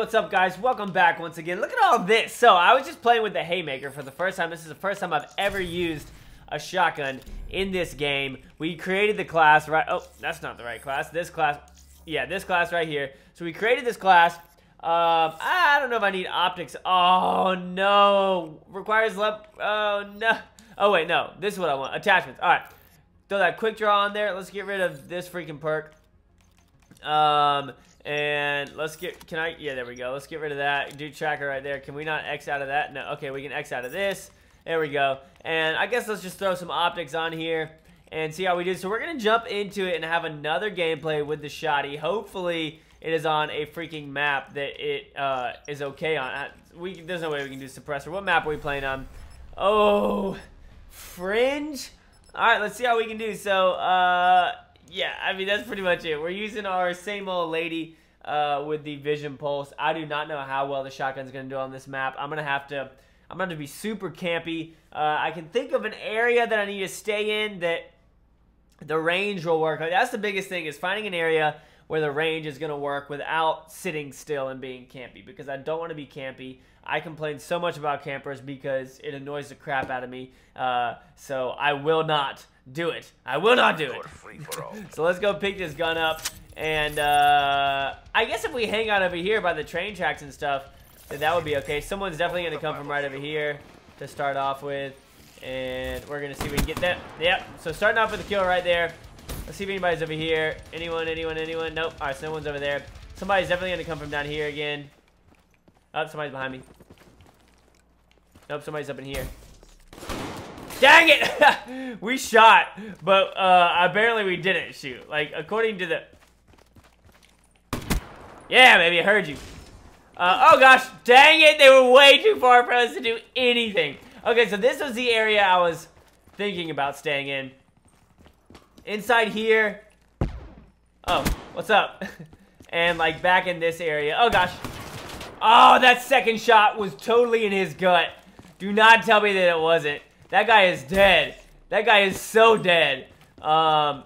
what's up, guys? Welcome back once again. Look at all this. So I was just playing with the Haymaker for the first time. This is the first time I've ever used a shotgun in this game. We created the class, right? Oh, that's not the right class. This class. Yeah, this class right here. So we created this class. I don't know if I need optics. Oh, no. Requires left. Oh, no. Oh, wait, no. This is what I want. Attachments. All right. Throw that quick draw on there. Let's get rid of this freaking perk. And let's get, can I, yeah, there we go. Let's get rid of that. Do tracker right there. Can we not X out of that? No, okay, we can X out of this. There we go. And I guess let's just throw some optics on here and see how we do. So we're going to jump into it and have another gameplay with the shotty. Hopefully it is on a freaking map that it, is okay on. There's no way we can do suppressor. What map are we playing on? Oh, Fringe. All right, let's see how we can do. So, yeah, I mean, that's pretty much it. We're using our same old lady with the Vision Pulse. I do not know how well the shotgun's going to do on this map. I'm going to be super campy. I can think of an area that I need to stay in that the range will work. Like, that's the biggest thing, is finding an area where the range is going to work without sitting still and being campy, because I don't want to be campy. I complain so much about campers because it annoys the crap out of me. So I will not do it. I will not do it. So let's go pick this gun up. And I guess if we hang out over here by the train tracks and stuff, then that would be okay. Someone's definitely going to come from right over here to start off with. And we're going to see if we can get that. Yep. So starting off with a kill right there. Let's see if anybody's over here. Anyone, anyone, anyone? Nope. All right, so no one's over there. Somebody's definitely going to come from down here again. Oh, somebody's behind me. Nope, somebody's up in here. Dang it! We shot, but apparently we didn't shoot. Like, according to the... Yeah, baby, I heard you. Oh, gosh, dang it. They were way too far for us to do anything. Okay, so this was the area I was thinking about staying in. Inside here. Oh, what's up? And, like, back in this area. Oh, gosh. Oh, that second shot was totally in his gut. Do not tell me that it wasn't. That guy is dead. That guy is so dead. Alright.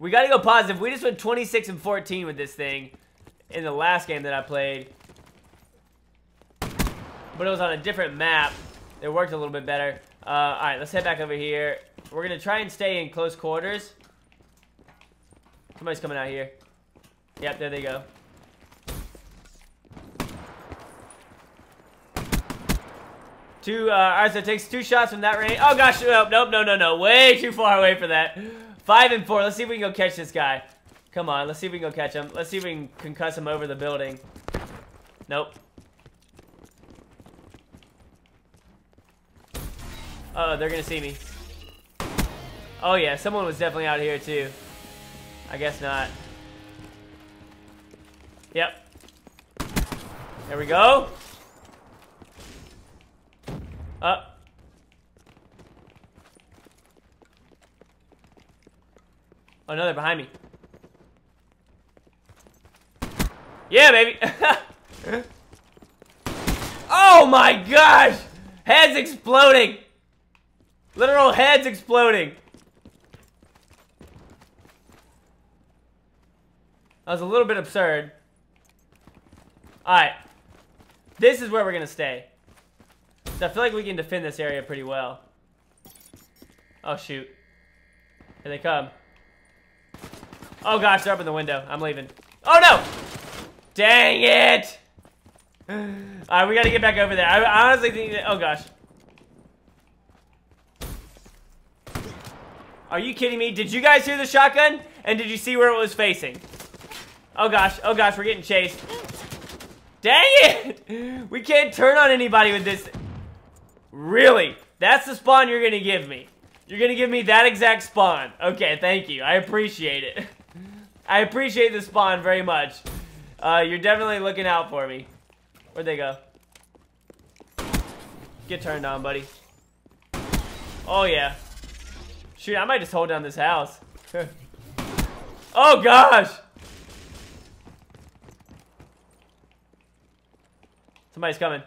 We gotta go positive. We just went 26-14 with this thing in the last game that I played. But it was on a different map. It worked a little bit better. Alright, let's head back over here. We're gonna try and stay in close quarters. Somebody's coming out here. Yep, there they go. Alright, so it takes two shots from that range. Oh, gosh, nope, no. Way too far away for that. 5 and 4. Let's see if we can go catch this guy. Come on, let's see if we can go catch him. Let's see if we can concuss him over the building. Nope. Uh-oh, they're going to see me. Oh, yeah, someone was definitely out here, too. I guess not. Yep. There we go. Up. Oh, no, they're behind me. Yeah, baby. Oh, my gosh. Heads exploding. Literal heads exploding. That was a little bit absurd. All right. This is where we're going to stay. So I feel like we can defend this area pretty well. Oh, shoot. Here they come. Oh, gosh, they're up in the window. I'm leaving. Oh, no! Dang it! All right, we got to get back over there. I honestly think that... Oh, gosh. Are you kidding me? Did you guys hear the shotgun? And did you see where it was facing? Oh, gosh, we're getting chased. Dang it! We can't turn on anybody with this... Really? That's the spawn you're going to give me? You're going to give me that exact spawn? Okay, thank you. I appreciate it. I appreciate the spawn very much. You're definitely looking out for me. Where'd they go? Get turned on, buddy. Oh, yeah. Shoot, I might just hold down this house. Oh, gosh! Somebody's coming.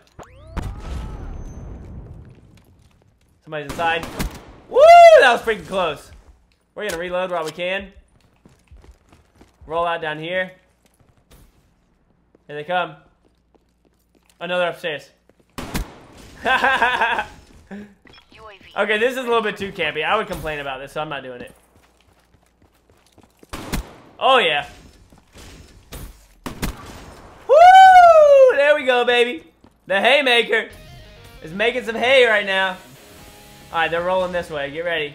Somebody's inside. Woo! That was freaking close. We're going to reload while we can. Roll out down here. Here they come. Another upstairs. Okay, this is a little bit too campy. I would complain about this, so I'm not doing it. Oh, yeah. Woo! There we go, baby. The Haymaker is making some hay right now. All right, they're rolling this way. Get ready.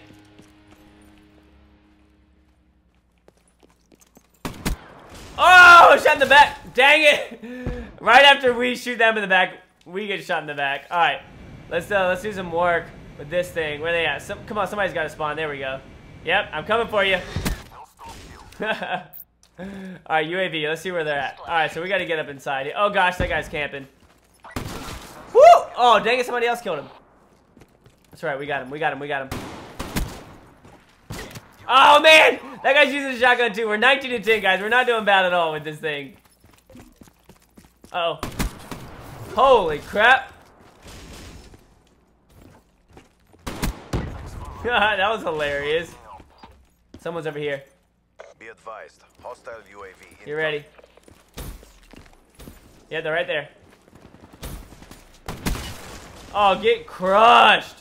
Oh, shot in the back. Dang it. Right after we shoot them in the back, we get shot in the back. All right. Let's do some work with this thing. Where they at? Come on, somebody's got to spawn. There we go. Yep, I'm coming for you. Alright, UAV. Let's see where they're at. Alright, so we got to get up inside. Oh, gosh, that guy's camping. Woo! Oh, dang it, somebody else killed him. That's right, we got him. We got him. We got him. Oh, man! That guy's using a shotgun, too. We're 19-10, guys. We're not doing bad at all with this thing. Uh-oh. Holy crap. That was hilarious. Someone's over here. Be advised, hostile UAV. You ready? Yeah, they're right there. Oh, get crushed!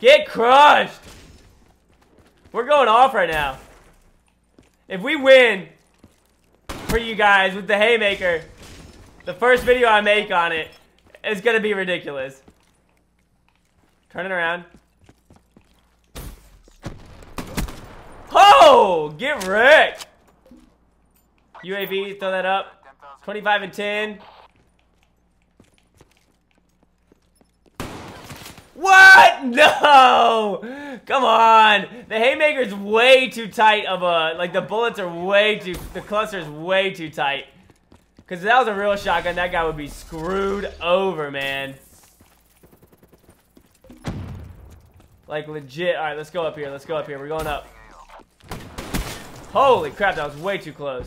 Get crushed! We're going off right now. If we win for you guys with the Haymaker, the first video I make on it is gonna be ridiculous. Turn it around. Oh! Get wrecked! UAV, throw that up. 25-10. What? No! Come on! The Haymaker's way too tight of a... Like, the bullets are way too... The cluster's way too tight. Because if that was a real shotgun, that guy would be screwed over, man. Like, legit. All right, let's go up here. Let's go up here. We're going up. Holy crap, that was way too close.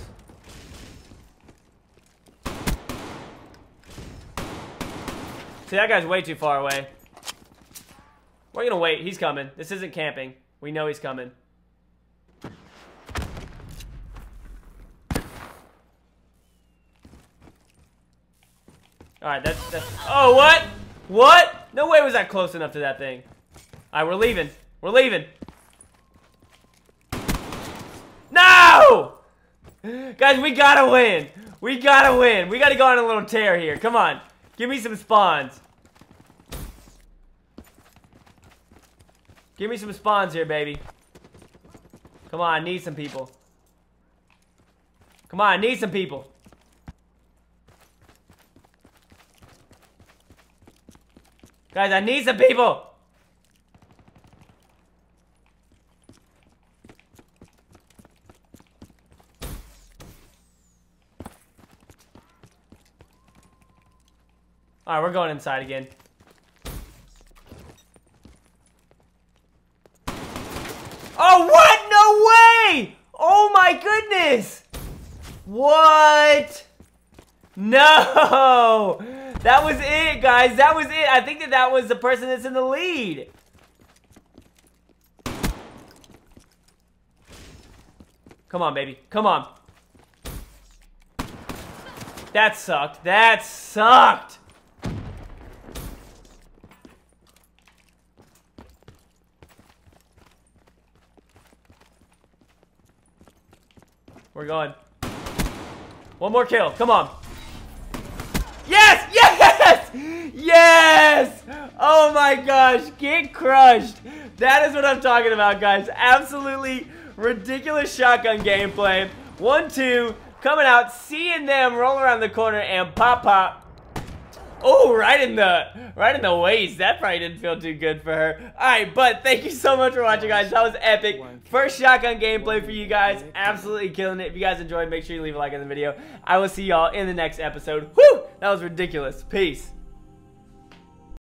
See, that guy's way too far away. We're gonna wait. He's coming. This isn't camping. We know he's coming. All right, that's... Oh, what? What? No way was that close enough to that thing. Alright, we're leaving. We're leaving. No! Guys, we gotta win. We gotta win. We gotta go on a little tear here. Come on. Give me some spawns. Give me some spawns here, baby. Come on, I need some people. Come on, I need some people. Guys, I need some people. All right, we're going inside again. Oh, what? No way! Oh, my goodness! What? No! That was it, guys. That was it. I think that was the person that's in the lead. Come on, baby. Come on. That sucked. That sucked. We're going. One more kill. Come on. Yes! Yes! Yes! Oh my gosh. Get crushed. That is what I'm talking about, guys. Absolutely ridiculous shotgun gameplay. 1-2. Coming out. Seeing them roll around the corner and pop pop. Oh, right in the waist. That probably didn't feel too good for her. All right, but thank you so much for watching, guys. That was epic. First shotgun gameplay for you guys. Absolutely killing it. If you guys enjoyed, make sure you leave a like on the video. I will see y'all in the next episode. Whoo! That was ridiculous. Peace.